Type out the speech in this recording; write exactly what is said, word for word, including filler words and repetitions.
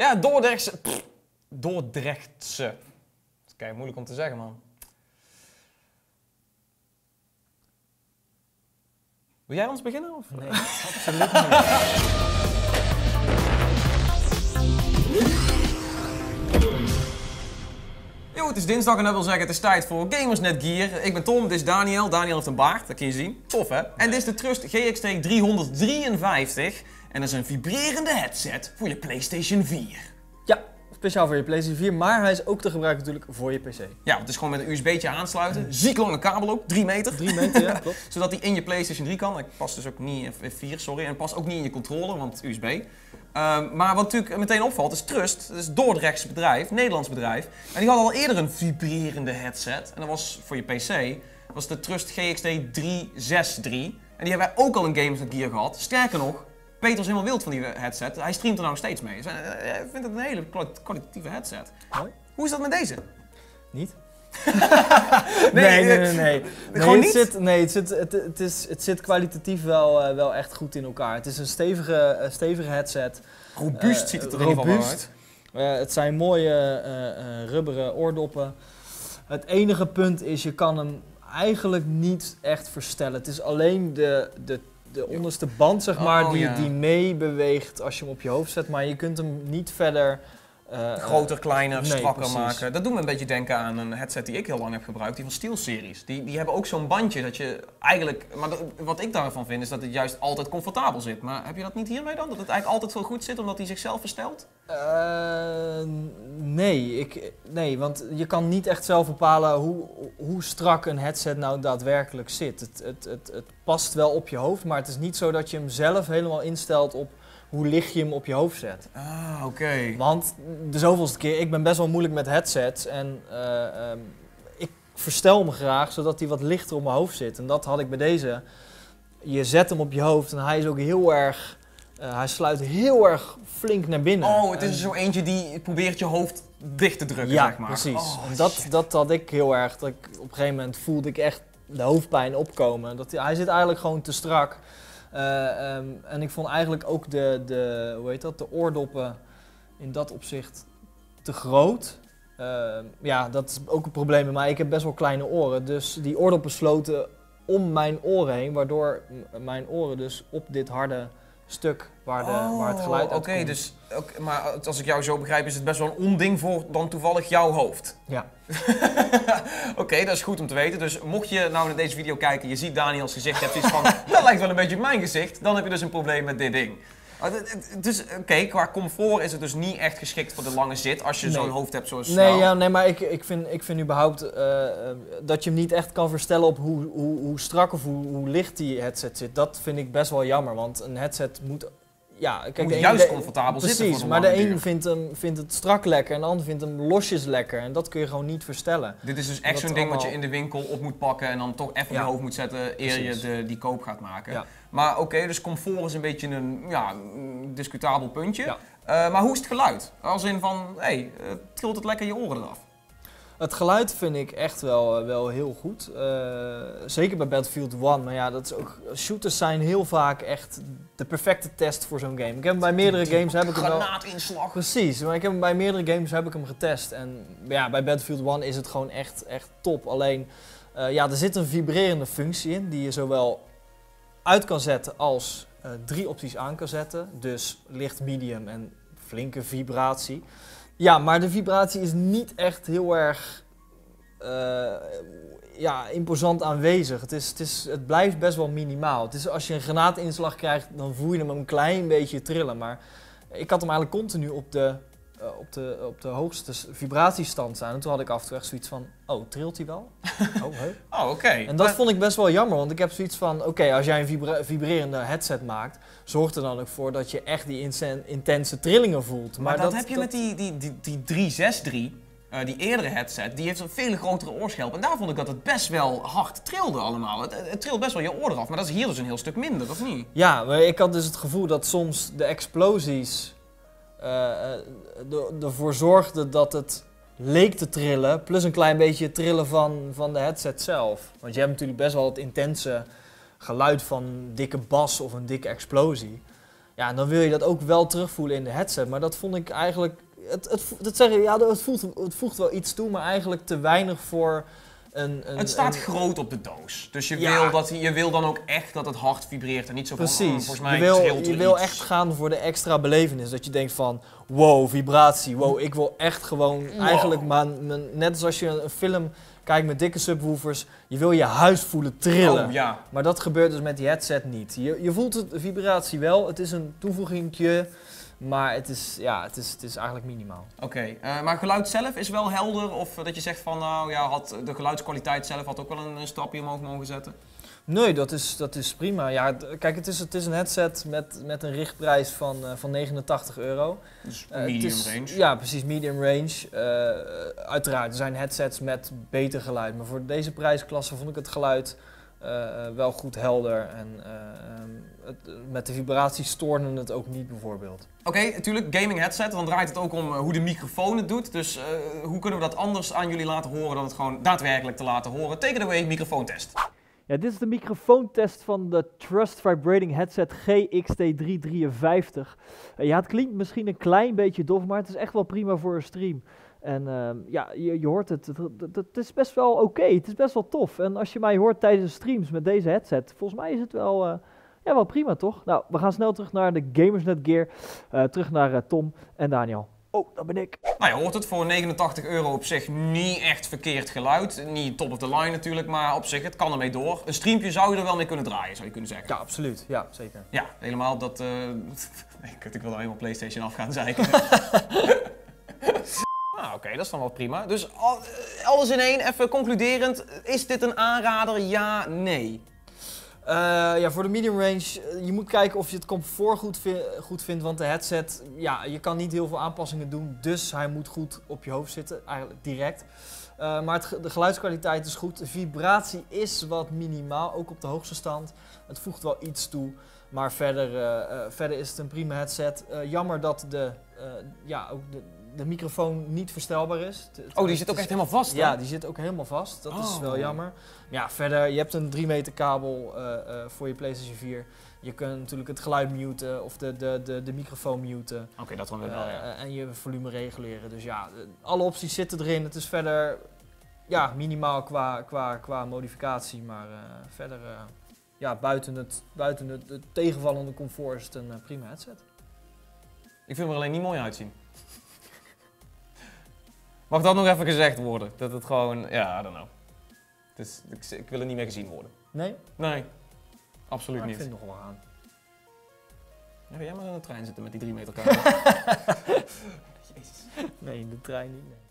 Ja, Dordrechtse. Pff, Dordrechtse. Dat is kei moeilijk om te zeggen, man. Wil jij ons beginnen? Of? Nee, absoluut niet. Yo, het is dinsdag en dat wil zeggen het is tijd voor GamersNET Gear. Ik ben Tom, dit is Daniel. Daniel heeft een baard, dat kun je zien. Tof hè? En dit is de Trust G X T driehonderddrieënvijftig. En dat is een vibrerende headset voor je PlayStation vier. Ja, speciaal voor je PlayStation vier, maar hij is ook te gebruiken natuurlijk voor je P C. Ja, het is gewoon met een U S B'tje aansluiten. Ziek lange kabel ook, drie meter. drie meter, ja, klopt. Zodat die in je PlayStation drie kan. Het past dus ook niet in F vier, sorry. En het past ook niet in je controller, want U S B. Uh, maar wat natuurlijk meteen opvalt is Trust. Dat is een Dordrechtse bedrijf, Nederlands bedrijf. En die had al eerder een vibrerende headset. En dat was voor je P C. Dat was de Trust G X T driehonderdzesenzestig. En die hebben wij ook al in GamersNET Gear gehad. Sterker nog, Peter is helemaal wild van die headset. Hij streamt er nou steeds mee. Hij vindt het een hele kwalitatieve headset. Huh? Hoe is dat met deze? Niet. nee, nee, nee, nee, nee. nee. Gewoon niet? Het zit, nee, het zit, het, het is, het zit kwalitatief wel, uh, wel echt goed in elkaar. Het is een stevige, uh, stevige headset. Robuust uh, ziet het er robuust. in ieder geval uit. Uh, het zijn mooie uh, uh, rubberen oordoppen. Het enige punt is, je kan hem eigenlijk niet echt verstellen. Het is alleen de... de De onderste band, zeg maar, oh, die, ja. die meebeweegt als je hem op je hoofd zet, maar je kunt hem niet verder... Uh, Groter, kleiner, nee, strakker precies. maken. Dat doet me een beetje denken aan een headset die ik heel lang heb gebruikt, die van SteelSeries. Die, die hebben ook zo'n bandje dat je eigenlijk... Maar wat ik daarvan vind is dat het juist altijd comfortabel zit. Maar heb je dat niet hiermee dan? Dat het eigenlijk altijd wel goed zit omdat hij zichzelf verstelt? Uh, nee, ik, nee, want je kan niet echt zelf bepalen hoe, hoe strak een headset nou daadwerkelijk zit. Het, het, het, het past wel op je hoofd, maar het is niet zo dat je hem zelf helemaal instelt op... hoe licht je hem op je hoofd zet. Ah, oké. Okay. Want de zoveelste keer, ik ben best wel moeilijk met headsets en uh, um, ik verstel me graag zodat hij wat lichter op mijn hoofd zit. En dat had ik bij deze. Je zet hem op je hoofd en hij is ook heel erg, uh, hij sluit heel erg flink naar binnen. Oh, het is en... zo eentje die probeert je hoofd dicht te drukken, ja, zeg maar. Ja, precies. Oh, dat, dat had ik heel erg, dat ik, op een gegeven moment voelde ik echt de hoofdpijn opkomen. Dat hij, hij zit eigenlijk gewoon te strak. Uh, um, en ik vond eigenlijk ook de, de, hoe heet dat, de oordoppen in dat opzicht te groot. Uh, ja, dat is ook een probleem bij mij. Ik heb best wel kleine oren, dus die oordoppen sloten om mijn oren heen, waardoor mijn oren dus op dit harde stuk waar, de, oh, waar het geluid uit okay, komt. Dus, okay, maar als ik jou zo begrijp is het best wel een onding voor dan toevallig jouw hoofd. Ja. Oké, okay, dat is goed om te weten. Dus mocht je nou naar deze video kijken, je ziet Daniels gezicht, je hebt iets van, dat lijkt wel een beetje op mijn gezicht, dan heb je dus een probleem met dit ding. Dus oké, okay, qua comfort is het dus niet echt geschikt voor de lange zit als je nee. zo'n hoofd hebt zoals nee, snel. Ja, nee, maar ik, ik, vind, ik vind überhaupt uh, dat je hem niet echt kan verstellen op hoe, hoe, hoe strak of hoe, hoe licht die headset zit. Dat vind ik best wel jammer, want een headset moet... Ja, kijk, moet juist de, comfortabel precies, zitten voor de maar de een vindt, hem, vindt het strak lekker en de ander vindt hem losjes lekker. En dat kun je gewoon niet verstellen. Dit is dus echt zo'n ding allemaal... wat je in de winkel op moet pakken en dan toch even ja. je hoofd moet zetten eer precies. je de, die koop gaat maken. Ja. Maar oké, okay, dus comfort is een beetje een ja, discutabel puntje. Ja. Uh, maar hoe is het geluid? Als in van, hé, hey, uh, trilt het lekker je oren eraf? Het geluid vind ik echt wel, wel heel goed. Uh, zeker bij Battlefield één. Maar ja, dat is ook, shooters zijn heel vaak echt de perfecte test voor zo'n game. Ik heb bij meerdere die games heb ik hem wel... Granaatinslag. Precies, maar ik heb bij meerdere games heb ik hem getest. En ja, bij Battlefield één is het gewoon echt, echt top. Alleen, uh, ja, er zit een vibrerende functie in die je zowel uit kan zetten als uh, drie opties aan kan zetten. Dus licht, medium en flinke vibratie. Ja, maar de vibratie is niet echt heel erg uh, ja, imposant aanwezig. Het, is, het, is, het blijft best wel minimaal. Het is, als je een granaatinslag krijgt, dan voel je hem een klein beetje trillen. Maar ik had hem eigenlijk continu op de, uh, op de, op de hoogste vibratiestand staan. En toen had ik af en toe echt zoiets van, oh, trilt hij wel? Oh, he. oh oké. Okay. En dat maar... vond ik best wel jammer, want ik heb zoiets van, oké, okay, als jij een vibra vibrerende headset maakt, zorg er dan ook voor dat je echt die intense trillingen voelt. Maar, maar dat, dat heb je dat... met die, die, die, die driehonderdzesenzestig, uh, die eerdere headset, die heeft een veel grotere oorschelp. En daar vond ik dat het best wel hard trilde allemaal. Het, het trilt best wel je oor eraf, maar dat is hier dus een heel stuk minder, of niet? Ja, maar ik had dus het gevoel dat soms de explosies uh, ervoor zorgden dat het leek te trillen, plus een klein beetje trillen van, van de headset zelf. Want je hebt natuurlijk best wel het intense geluid van een dikke bas of een dikke explosie. Ja, dan wil je dat ook wel terugvoelen in de headset. Maar dat vond ik eigenlijk... Het, het, dat zeg je, ja, het, voelt, het voegt wel iets toe, maar eigenlijk te weinig voor... Een, een, het staat een... groot op de doos, dus je, ja. wil dat, je wil dan ook echt dat het hard vibreert en niet zo van, precies. Oh, volgens mij je wil, trilt er je wil iets. Echt gaan voor de extra belevenis, dat je denkt van, wow, vibratie, wow, ik wil echt gewoon wow. Eigenlijk, maar, net zoals je een film kijkt met dikke subwoofers, je wil je huis voelen trillen, oh, ja. Maar dat gebeurt dus met die headset niet. Je, je voelt de vibratie wel, het is een toevoegingtje. Maar het is, ja, het is, het is eigenlijk minimaal. Oké, okay. uh, maar geluid zelf is wel helder? Of dat je zegt van, nou ja, had de geluidskwaliteit zelf had ook wel een, een stapje omhoog mogen zetten? Nee, dat is, dat is prima. Ja, kijk, het is, het is een headset met, met een richtprijs van, uh, van negenentachtig euro. Dus medium uh, is, range? Ja, precies, medium range. Uh, uiteraard, er zijn headsets met beter geluid. Maar voor deze prijsklasse vond ik het geluid... Uh, wel goed helder en uh, um, het, uh, met de vibratie stoorde het ook niet bijvoorbeeld. Oké, okay, natuurlijk gaming headset, dan draait het ook om uh, hoe de microfoon het doet. Dus uh, hoe kunnen we dat anders aan jullie laten horen dan het gewoon daadwerkelijk te laten horen? Take it away, microfoontest. Ja, dit is de microfoontest van de Trust Vibrating Headset G X T drie vijf drie. Uh, ja, het klinkt misschien een klein beetje dof, maar het is echt wel prima voor een stream. En uh, ja, je, je hoort het, het, het, het is best wel oké, okay. Het is best wel tof. En als je mij hoort tijdens de streams met deze headset, volgens mij is het wel, uh, ja, wel prima, toch? Nou, we gaan snel terug naar de GamersNET Gear, uh, terug naar uh, Tom en Daniel. Oh, dat ben ik. Nou, je hoort het, voor negenentachtig euro op zich niet echt verkeerd geluid. Niet top of the line natuurlijk, maar op zich, het kan ermee door. Een streampje zou je er wel mee kunnen draaien, zou je kunnen zeggen. Ja, absoluut. Ja, zeker. Ja, helemaal dat... Uh... Nee, kut, ik wil nou helemaal PlayStation af gaan zeiken. Nou, oké, okay, dat is dan wel prima. Dus alles in één, even concluderend, is dit een aanrader? Ja, nee. Uh, ja, voor de medium range, je moet kijken of je het comfort goed, vi goed vindt, want de headset, ja, je kan niet heel veel aanpassingen doen, dus hij moet goed op je hoofd zitten, eigenlijk direct. Uh, maar het, de geluidskwaliteit is goed, de vibratie is wat minimaal, ook op de hoogste stand. Het voegt wel iets toe, maar verder, uh, uh, verder is het een prima headset. Uh, jammer dat de, uh, ja, ook de... de microfoon niet verstelbaar is. Oh, die zit ook echt helemaal vast, hè? Ja, die zit ook helemaal vast. Dat is wel jammer. Ja, verder, je hebt een drie meter kabel uh, uh, voor je PlayStation vier. Je kunt natuurlijk het geluid muten of de, de, de, de microfoon muten. Oké, okay, dat dan weer wel, ja. Uh, en je volume reguleren. Dus ja, alle opties zitten erin. Het is verder, ja, minimaal qua, qua, qua modificatie, maar uh, verder, uh, ja, buiten het, buiten het, het tegenvallende comfort is het een uh, prima headset. Ik vind hem er alleen niet mooi uitzien. Mag dat nog even gezegd worden? Dat het gewoon, ja, I don't know. Het is, ik, ik wil het niet meer gezien worden. Nee? Nee, absoluut maar niet. Ik vind het nog wel aan. Ja, wil jij maar in de trein zitten met die drie meter kabel? Jezus. Nee, in de trein niet. Nee.